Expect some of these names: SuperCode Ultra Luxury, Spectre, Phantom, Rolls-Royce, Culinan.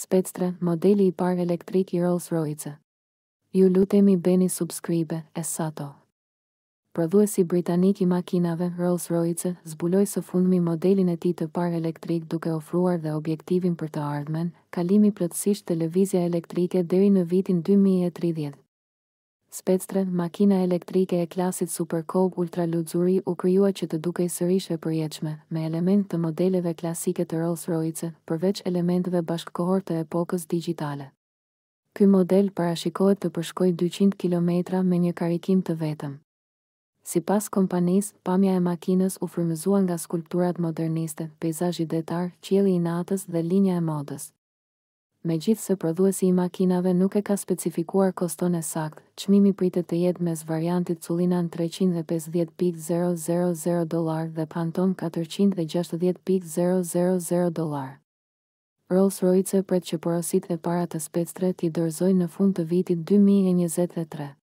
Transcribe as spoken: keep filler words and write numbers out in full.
Spectre, modeli i parë elektrik i Rolls-Royce. Ju lutemi bëni subscribe e sato. Prodhuesi britanik i makinave Rolls-Royce zbuloi së fundmi modelin e tij të parë elektrik duke ofruar dhe objektivin për të ardhmen, kalimi plotësisht të lëvizjes elektrike deri në vitin dy mijë e tridhjetë. Spectre, makina elektrike e klasit SuperCode Ultra Luxury u krijua që të dukej sërish e përjetshme, me element të modeleve klasike të Rolls-Royce, përveç elementeve bashkëkohor të epokës digjitale. Ky model parashikohet të përshkojë dyqind kilometra me një karikim të vetëm. Sipas kompanisë, pamja e makinës u frymëzua nga skulpturat moderniste, peizazhi detar, qielli i natës dhe linja e modës. Megjithëse prodhuesi i makinave nuk e ka specifikuar koston e saktë, çmimi pritet të jetë mes variantit Culinan treqind e pesëdhjetë mijë dollar dhe Phantom katërqind e gjashtëdhjetë mijë dollar. Rolls-Royce pret që porositë e para të Spectre t'i dorëzojnë në fund të vitit dy mijë e njëzet e tre.